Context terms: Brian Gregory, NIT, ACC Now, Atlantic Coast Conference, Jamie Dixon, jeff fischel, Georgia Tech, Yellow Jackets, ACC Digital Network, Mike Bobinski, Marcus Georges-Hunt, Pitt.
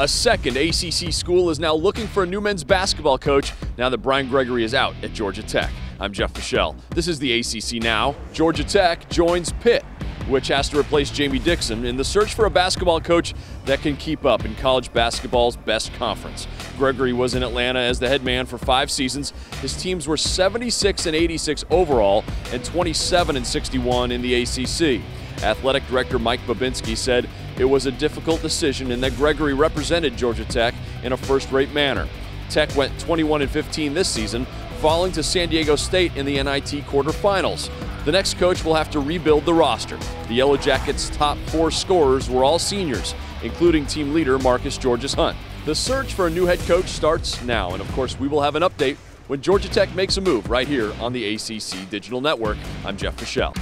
A second ACC school is now looking for a new men's basketball coach now that Brian Gregory is out at Georgia Tech. I'm Jeff Fischel. This is the ACC Now. Georgia Tech joins Pitt, which has to replace Jamie Dixon in the search for a basketball coach that can keep up in college basketball's best conference. Gregory was in Atlanta as the head man for 5 seasons. His teams were 76-86 overall and 27-61 in the ACC. Athletic Director Mike Bobinski said it was a difficult decision and that Gregory represented Georgia Tech in a first-rate manner. Tech went 21-15 this season, falling to San Diego State in the NIT quarterfinals. The next coach will have to rebuild the roster. The Yellow Jackets' top 4 scorers were all seniors, including team leader Marcus Georges-Hunt. The search for a new head coach starts now, and of course we will have an update when Georgia Tech makes a move right here on the ACC Digital Network. I'm Jeff Fischel.